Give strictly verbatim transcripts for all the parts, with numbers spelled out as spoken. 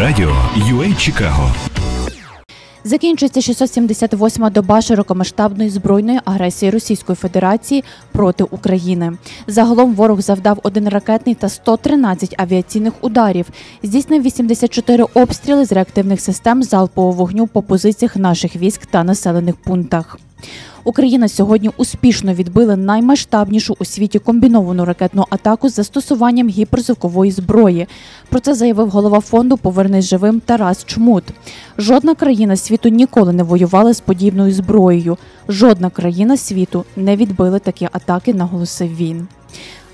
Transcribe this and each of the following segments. Радіо ю ей Chicago. Закінчується шістсот сімдесят восьма доба широкомасштабної збройної агресії Російської Федерації проти України. Загалом ворог завдав один ракетний та сто тринадцять авіаційних ударів, здійснив вісімдесят чотири обстріли з реактивних систем залпового вогню по позиціях наших військ та населених пунктах. Україна сьогодні успішно відбила наймасштабнішу у світі комбіновану ракетну атаку з застосуванням гіперзвукової зброї. Про це заявив голова фонду «Повернись живим» Тарас Чмут. Жодна країна світу ніколи не воювала з подібною зброєю. Жодна країна світу не відбила такі атаки, наголосив він.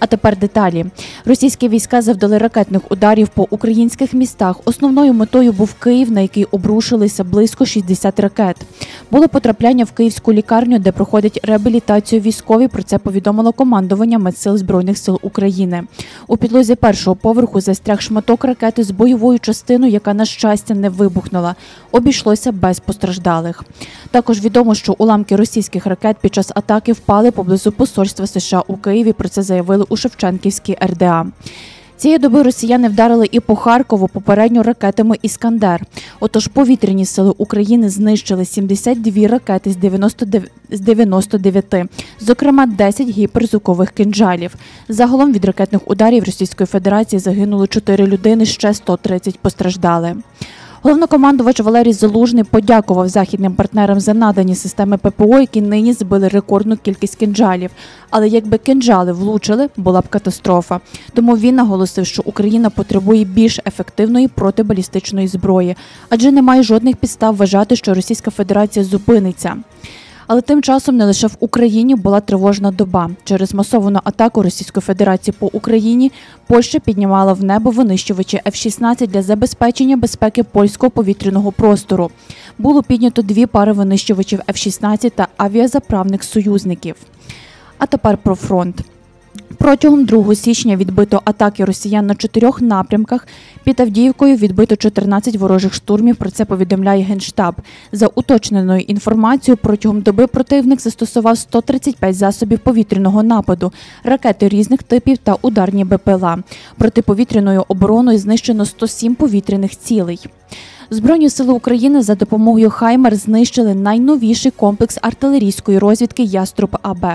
А тепер деталі. Російські війська завдали ракетних ударів по українських містах. Основною метою був Київ, на який обрушилися близько шістдесят ракет. Було потрапляння в київську лікарню, де проходять реабілітацію військові, про це повідомило командування Медсил Збройних сил України. У підлозі першого поверху застряг шматок ракети з бойовою частиною, яка, на щастя, не вибухнула. Обійшлося без постраждалих. Також відомо, що уламки російських ракет під час атаки впали поблизу посольства США у Києві, про це заявили у Шевченківській РДА. Цієї доби росіяни вдарили і по Харкову, попередньо ракетами «Іскандер». Отож, повітряні сили України знищили сімдесят дві ракети з дев'яноста дев'яти, зокрема десять гіперзвукових кинджалів. Загалом від ракетних ударів Російської Федерації загинули чотири людини, ще сто тридцять постраждали. Головнокомандувач Валерій Залужний подякував західним партнерам за надані системи ППО, які нині збили рекордну кількість кинджалів. Але якби кинджали влучили, була б катастрофа. Тому він наголосив, що Україна потребує більш ефективної протибалістичної зброї, адже немає жодних підстав вважати, що Російська Федерація зупиниться. Але тим часом не лише в Україні була тривожна доба. Через масовану атаку Російської Федерації по Україні Польща піднімала в небо винищувачі еф шістнадцять для забезпечення безпеки польського повітряного простору. Було піднято дві пари винищувачів еф шістнадцять та авіазаправних союзників. А тепер про фронт. Протягом другого січня відбито атаки росіян на чотирьох напрямках. Під Авдіївкою відбито чотирнадцять ворожих штурмів, про це повідомляє Генштаб. За уточненою інформацією, протягом доби противник застосував сто тридцять п'ять засобів повітряного нападу, ракети різних типів та ударні БПЛА. Протиповітряною обороною знищено сто сім повітряних цілей. Збройні сили України за допомогою «Хаймер» знищили найновіший комплекс артилерійської розвідки «Яструб АБ».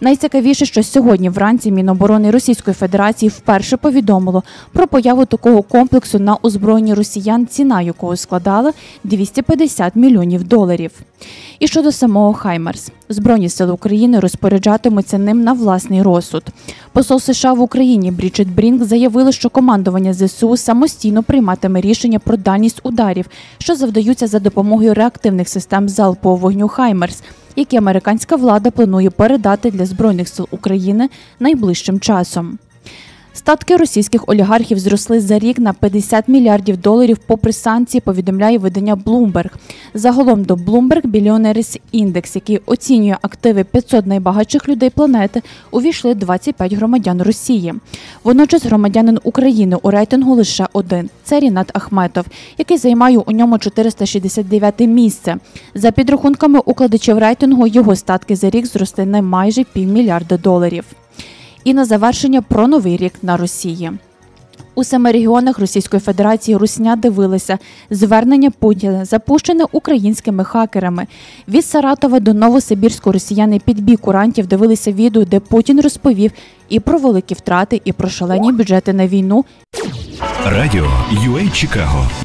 Найцікавіше, що сьогодні вранці Міноборони Російської Федерації вперше повідомило про появу такого комплексу на озброєнні росіян, ціна якого складала двісті п'ятдесят мільйонів доларів. І щодо самого «Хаймерс». Збройні сили України розпоряджатимуться ним на власний розсуд. Посол США в Україні Брічід Брінг заявила, що командування зе се у самостійно прийматиме рішення про дальність ударів, що завдаються за допомогою реактивних систем залпового вогню «Хаймерс», які американська влада планує передати для Збройних сил України найближчим часом. Статки російських олігархів зросли за рік на п'ятдесят мільярдів доларів попри санкції, повідомляє видання Bloomberg. Загалом до Bloomberg Billionaires Index, який оцінює активи п'ятсот найбагатших людей планети, увійшли двадцять п'ять громадян Росії. Водночас громадянин України у рейтингу лише один – це Рінат Ахметов, який займає у ньому чотириста шістдесят дев'яте місце. За підрахунками укладачів рейтингу, його статки за рік зросли на майже півмільярда доларів. І на завершення про новий рік на Росії. У семи регіонах Російської Федерації русня дивилася звернення Путіна, запущене українськими хакерами. Від Саратова до Новосибірську росіяни під бій курантів дивилися відео, де Путін розповів і про великі втрати, і про шалені бюджети на війну. Радіо ю ей Chicago.